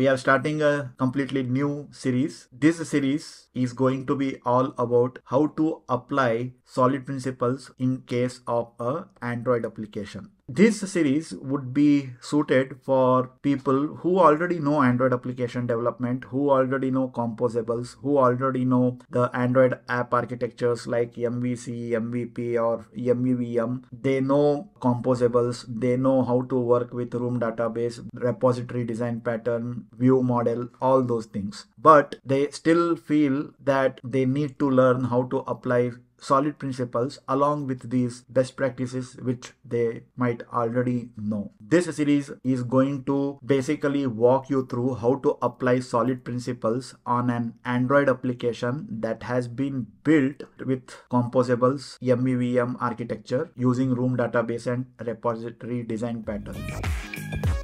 we are starting a completely new series. This series is going to be all about how to apply SOLID principles in case of an Android application. This series would be suited for people who already know Android application development, who already know composables, who already know the Android app architectures like MVC, MVP or MVVM. They know composables, they know how to work with Room database, repository design pattern, view model, all those things. But they still feel that they need to learn how to apply SOLID principles along with these best practices which they might already know. This series is going to basically walk you through how to apply SOLID principles on an Android application that has been built with composables, MVVM architecture using Room database and repository design pattern.